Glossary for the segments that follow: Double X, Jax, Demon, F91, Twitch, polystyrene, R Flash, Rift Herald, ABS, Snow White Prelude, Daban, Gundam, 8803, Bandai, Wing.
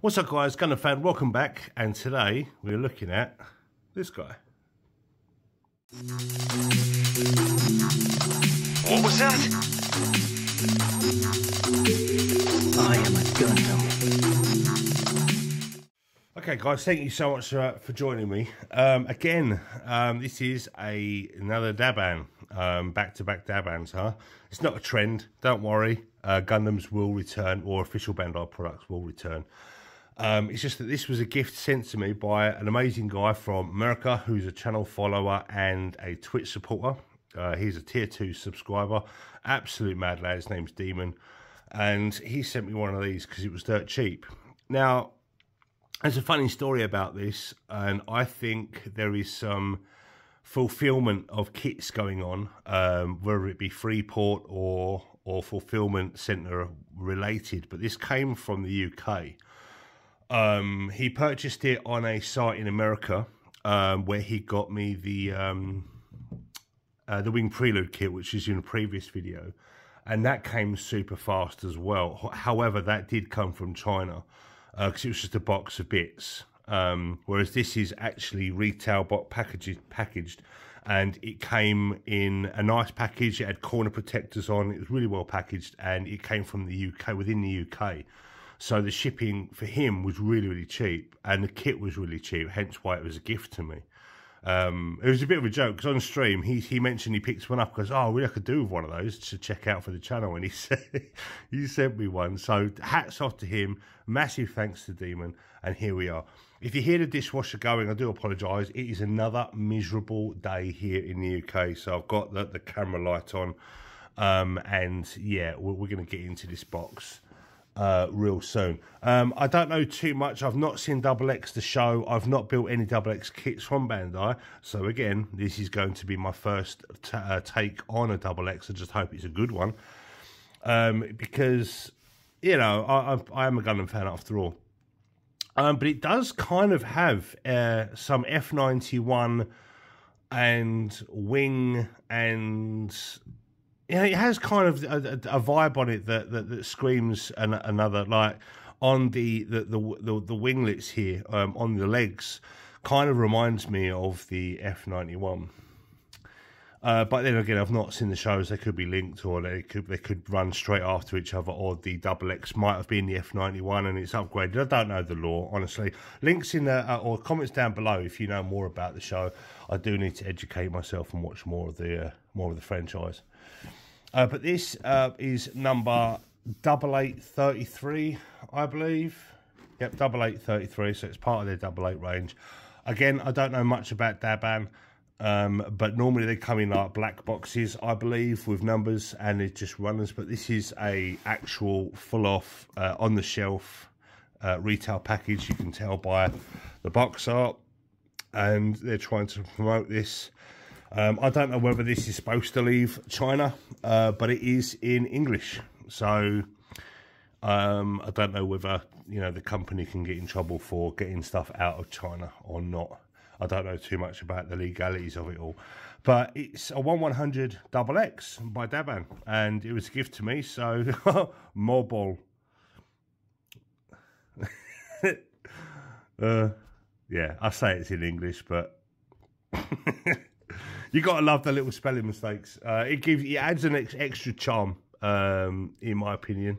What's up guys, Gundam fan, welcome back, and today we're looking at this guy. What was that? I am a Gundam. Okay guys, thank you so much for joining me. This is another Daban, back-to-back Dabans, huh? It's not a trend, don't worry. Gundams will return, or official Bandai products will return. It's just that this was a gift sent to me by an amazing guy from America who's a channel follower and a Twitch supporter. He's a tier 2 subscriber, absolute mad lad, his name's Demon, and he sent me one of these because it was dirt cheap. Now, there's a funny story about this, and I think there is some fulfillment of kits going on, whether it be Freeport or fulfillment centre related, but this came from the UK. He purchased it on a site in America, where he got me the Wing Prelude kit, which is in a previous video, and that came super fast as well. However, that did come from China, because it was just a box of bits, whereas this is actually retail box packaged, and it came in a nice package. It had corner protectors on, it was really well packaged, and it came from the UK, within the UK. So the shipping for him was really, really cheap, and the kit was really cheap, hence why it was a gift to me. It was a bit of a joke, because on stream, he mentioned he picked one up, goes, oh, really, I could do with one of those to check out for the channel, and he said, he sent me one. So hats off to him, massive thanks to Demon, and here we are. If you hear the dishwasher going, I do apologise, it is another miserable day here in the UK, so I've got the camera light on, and yeah, we're going to get into this box real soon. I don't know too much. I've not seen Double X the show. I've not built any Double X kits from Bandai. So again, this is going to be my first take on a Double X. I just hope it's a good one, because, you know, I am a Gundam fan after all. But it does kind of have some F91 and Wing, and you know, it has kind of a vibe on it that screams another, like on the winglets here, on the legs, kind of reminds me of the F91. But then again, I've not seen the shows. They could be linked, or they could run straight after each other, or the Double X might have been the F91 and it's upgraded. I don't know the lore, honestly. Links in the or comments down below if you know more about the show. I do need to educate myself and watch more of the franchise. But this is number 8833, I believe. Yep, 8833. So it's part of their 88 range. Again, I don't know much about Daban. But normally they come in like black boxes, I believe, with numbers, and it's just runners. But this is a actual full-off, on-the-shelf retail package. You can tell by the box art, and they're trying to promote this. I don't know whether this is supposed to leave China, but it is in English. So I don't know whether, you know, the company can get in trouble for getting stuff out of China or not. I don't know too much about the legalities of it all, but it's a 1/100 Double X by Daban, and it was a gift to me, so more ball. Yeah, I say it's in English, but you gotta love the little spelling mistakes. It adds an extra charm, in my opinion.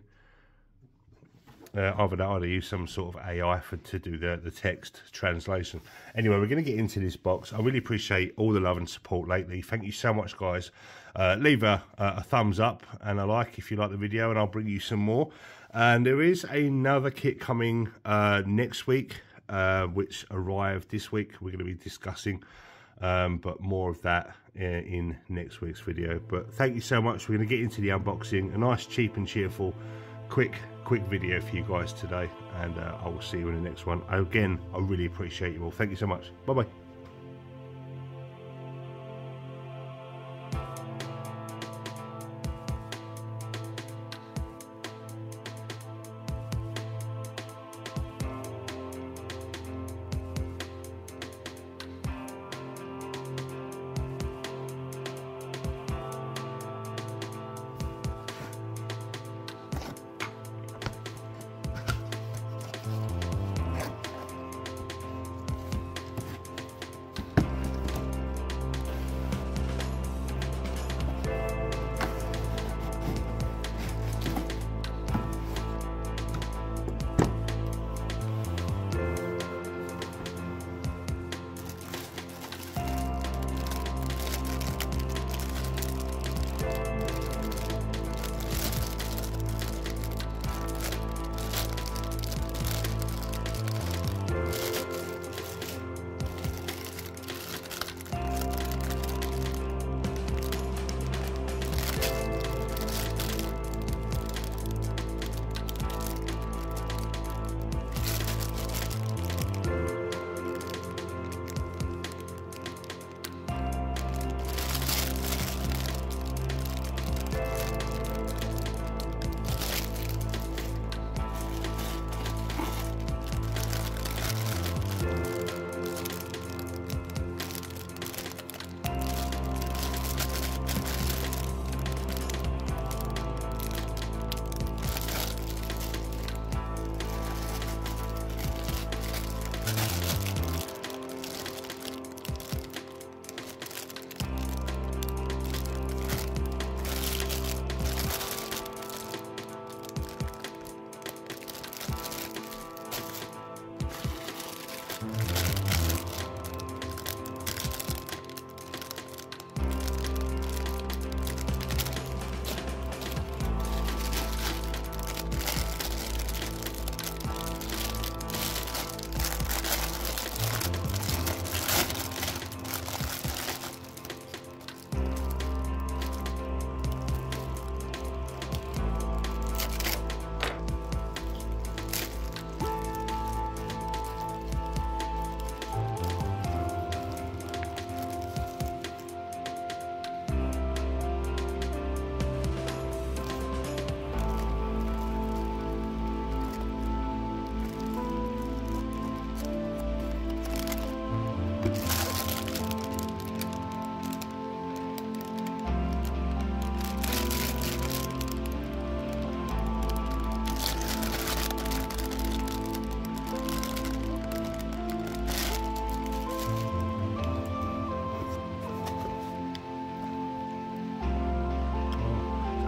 Either that, I'd use some sort of AI to do the text translation. Anyway, we're going to get into this box. I really appreciate all the love and support lately. Thank you so much, guys. Leave a thumbs up and a like if you like the video, and I'll bring you some more. And there is another kit coming next week, which arrived this week. We're going to be discussing, but more of that in next week's video. But thank you so much. We're going to get into the unboxing. A nice, cheap and cheerful, quick video for you guys today, and I will see you in the next one. Again, I really appreciate you all. Thank you so much. Bye-bye.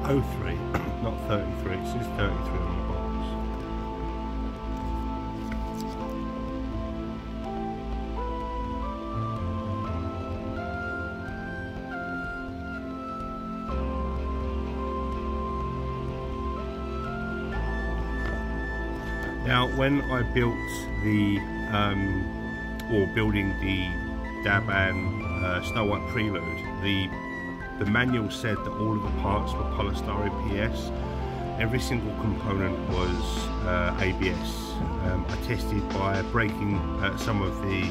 03, not 33, it says 33 on the box. Now when I built the, building the Daban Snow White Prelude, the manual said that all of the parts were polystyrene PS. Every single component was ABS. I tested by breaking some of the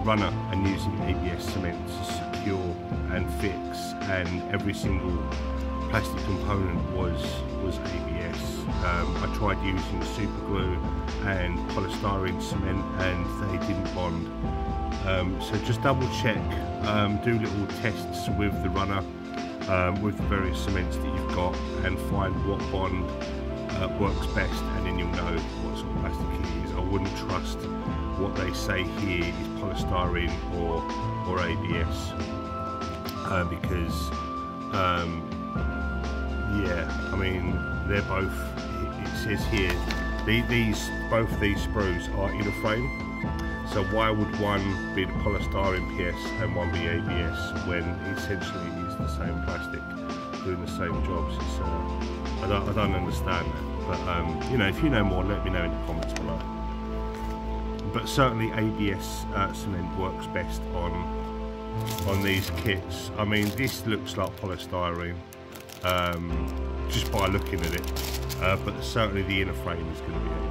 runner and using ABS cement to secure and fix, and every single plastic component was ABS. I tried using super glue and polystyrene cement and they didn't bond. So just double check, do little tests with the runner, with the various cements that you've got, and find what bond works best, and then you'll know what sort of plastic it is. I wouldn't trust what they say here is polystyrene or ABS, because yeah, I mean they're both, it says here, both these sprues are in a frame. So why would one be the polystyrene PS and one be ABS when essentially it's the same plastic doing the same jobs? So I don't understand that. But you know, if you know more, let me know in the comments below. But certainly ABS cement works best on these kits. I mean, this looks like polystyrene just by looking at it, but certainly the inner frame is going to be ABS.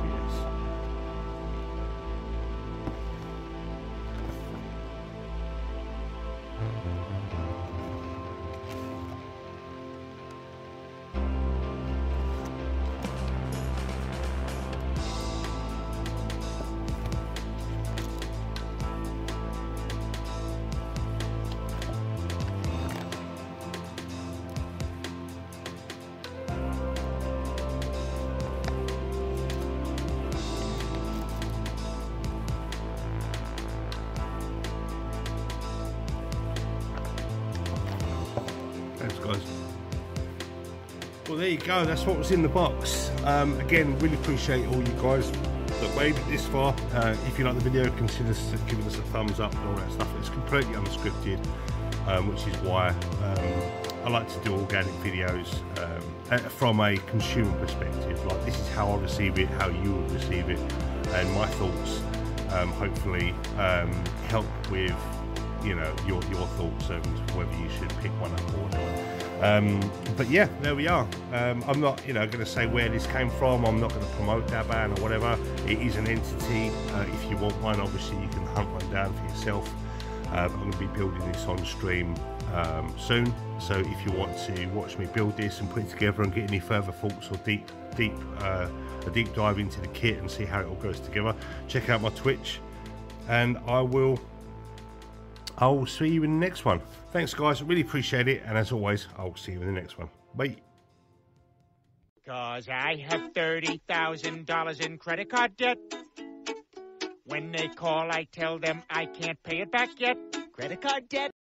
Go, that's what was in the box. Again, really appreciate all you guys that made it this far. If you like the video, consider giving us a thumbs up and all that stuff. It's completely unscripted, which is why I like to do organic videos from a consumer perspective. Like, this is how I receive it, how you will receive it, and my thoughts hopefully help with, you know, your thoughts and whether you should pick one up or not. But yeah, there we are. I'm not, you know, going to say where this came from. I'm not going to promote Daban or whatever. It is an entity. If you want one, obviously you can hunt one down for yourself. I'm going to be building this on stream soon, so if you want to watch me build this and put it together and get any further thoughts or a deep dive into the kit and see how it all goes together, check out my Twitch, and I'll see you in the next one. Thanks guys, really appreciate it, and as always, I'll see you in the next one. Bye. Cause I have $30,000 in credit card debt. When they call, I tell them I can't pay it back yet. Credit card debt.